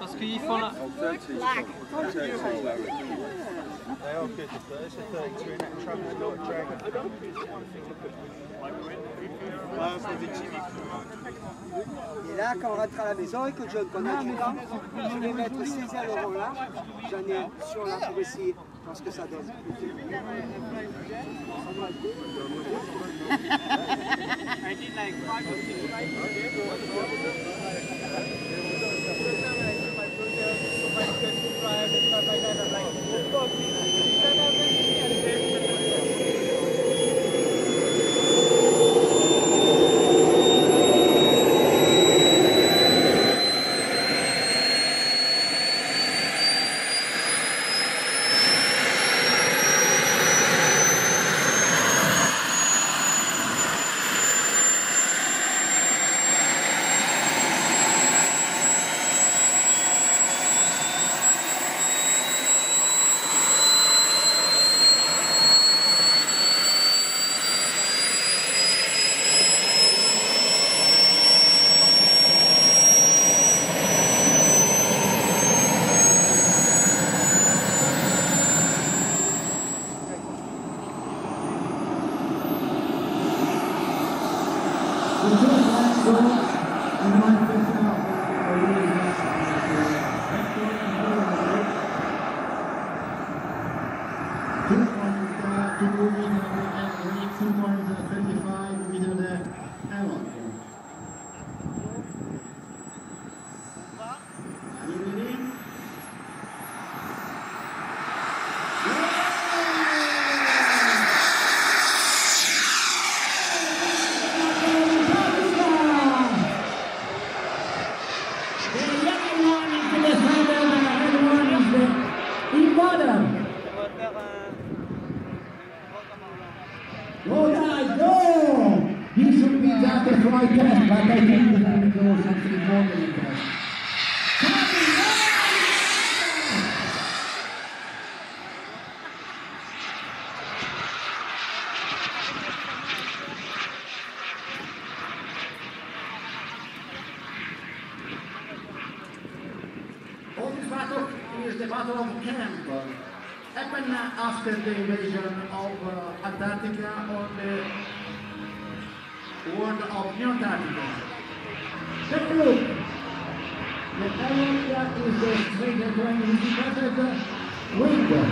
Parce qu'ils font la... Et là, quand on rentre à la maison et que John connaît du temps, je vais mettre 16 € là. J'en ai un sur là pour essayer, parce que ça donne. After the invasion of Antarctica or the world of New Antarctica. The proof that Antarctica is a stranger when it is a winter.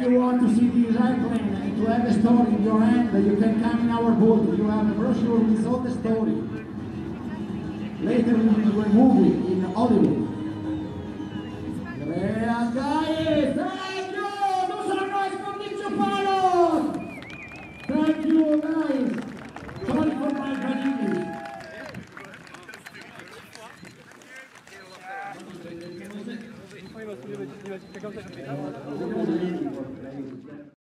If you want to see the recycling and to have a story in your hand, you can come in our booth. You have a brochure with all the story. Later we will do a movie in Hollywood. Thank you! Do some noise for Mr. Paolo! Thank you guys! Sorry for my bad English. Thank you.